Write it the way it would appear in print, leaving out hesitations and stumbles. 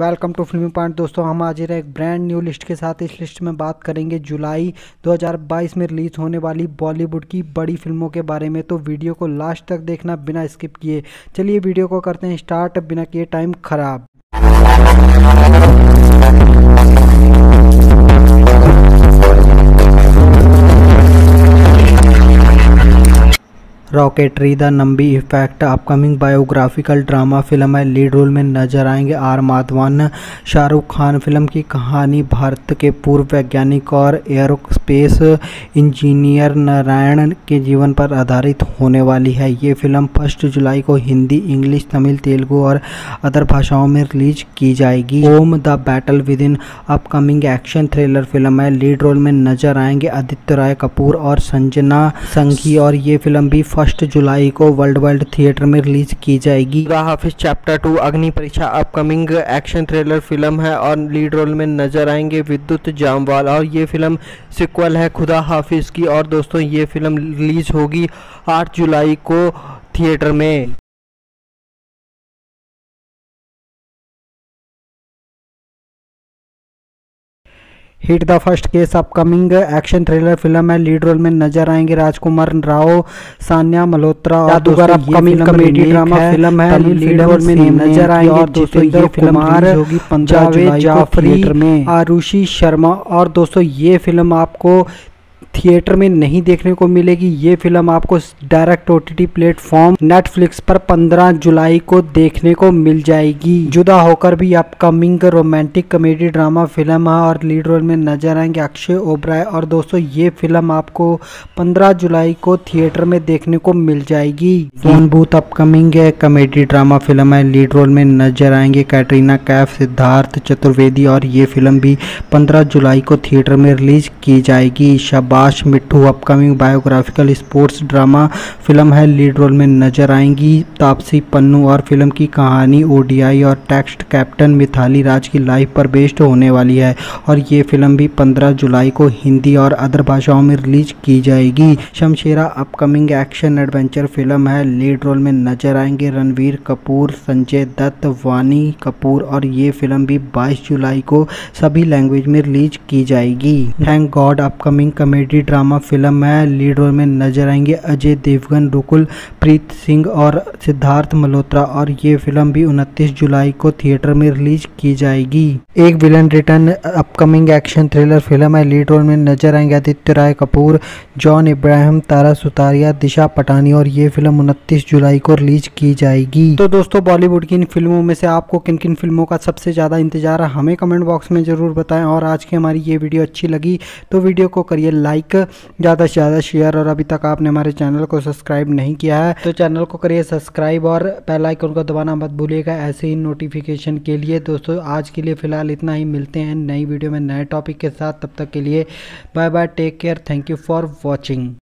Welcome to फिल्मी point. दोस्तों हम हाजिर हैं एक ब्रांड न्यू लिस्ट के साथ। इस लिस्ट में बात करेंगे जुलाई 2022 में रिलीज़ होने वाली बॉलीवुड की बड़ी फिल्मों के बारे में, तो वीडियो को लास्ट तक देखना बिना स्किप किए। चलिए वीडियो को करते हैं स्टार्ट बिना किए टाइम खराब। Rocketry the Nambi effect upcoming biographical drama film है। लीड रोल में नजर आएंगे आर माधवन, शाहरुख खान। फिल्म की कहानी भारत के पूर्व वैज्ञानिक और एयरोस्पेस इंजीनियर नारायण के जीवन पर आधारित होने वाली है। ये फिल्म 1 जुलाई को हिंदी, इंग्लिश, तमिल, तेलुगु और अदर भाषाओं में रिलीज की जाएगी। Om the battle within upcoming action thriller film है। लीड रोल में नजर आएंगे आदित्य रॉय कपूर और संजना संघी, और ये फिल्म भी 1 जुलाई को वर्ल्ड वाइड थिएटर में रिलीज की जाएगी। खुदा हाफिज चैप्टर 2 अग्नि परीक्षा अपकमिंग एक्शन थ्रिलर फिल्म है और लीड रोल में नजर आएंगे विद्युत जामवाल, और ये फिल्म सिक्वल है खुदा हाफिज की। और दोस्तों ये फिल्म रिलीज होगी 8 जुलाई को थिएटर में। Hit the first case upcoming action thriller film है। लीड रोल में नजर आएंगे राजकुमार राव, सान्या मल्होत्रा। और अपकमिंग कॉमेडी ड्रामा फिल्म है। लीड रोल में नजर आएंगे दोस्तों ये फिल्म होगी 15 जुलाई जाफरी थिएटर में, आरुषि शर्मा। और दोस्तों ये फिल्म आपको थिएटर में नहीं देखने को मिलेगी, ये फिल्म आपको डायरेक्ट OTT प्लेटफॉर्म नेटफ्लिक्स पर 15 जुलाई को देखने को मिल जाएगी। जुदा होकर भी upcoming romantic comedy drama film है और लीड रोल में नजर आएंगे अक्षय ओबराय। और दोस्तों ये फिल्म आपको 15 जुलाई को थिएटर में देखने को मिल जाएगी। मोहनभूत अपकमिंग कॉमेडी ड्रामा फिल्म है। लीड रोल में नजर आएंगे कैटरीना कैफ, सिद्धार्थ चतुर्वेदी, और ये फिल्म भी 15 जुलाई को थिएटर में रिलीज की जाएगी। Shabaash Mithu upcoming biographical sports drama film है। लीड रोल में नजर आएंगी तापसी पन्नू, और फिल्म की कहानी ODI और टेक्स्ट कैप्टन मिथाली राज की लाइफ पर बेस्ड होने वाली है, और ये फिल्म भी 15 जुलाई को हिंदी और अदर भाषाओं में रिलीज की जाएगी। Shamshera upcoming action adventure film है। लीड रोल में नजर आएंगे रणवीर कपूर, संजय दत्त, वानी कपूर, और ये फिल्म भी 22 जुलाई को सभी लैंग्वेज में रिलीज की जाएगी। Thank God upcoming comedy drama film है। लीड रोल में नजर आएंगे अजय देवगन, रुकुल प्रीत सिंह और सिद्धार्थ मल्होत्रा, और ये फिल्म भी 29 जुलाई को थिएटर में रिलीज की जाएगी। एक villain return upcoming action thriller film है। लीड रोल में नजर आएंगे आदित्य रॉय कपूर, जॉन इब्राहिम, तारा सुतारिया, दिशा पटानी, और ये फिल्म 29 जुलाई को रिलीज की जाएगी। तो दोस्तों बॉलीवुड की इन फिल्मों में से आपको किन किन फिल्मों का सबसे ज्यादा इंतजार है हमें कमेंट बॉक्स में जरूर बताएं। और आज की हमारी ये वीडियो अच्छी लगी तो वीडियो को करिए लाइक, ज़्यादा से ज़्यादा शेयर, और अभी तक आपने हमारे चैनल को सब्सक्राइब नहीं किया है तो चैनल को करिए सब्सक्राइब और बेल आइकन को दबाना मत भूलिएगा ऐसे ही नोटिफिकेशन के लिए। दोस्तों आज के लिए फ़िलहाल इतना ही, मिलते हैं नई वीडियो में नए टॉपिक के साथ। तब तक के लिए bye bye, take care, thank you for watching.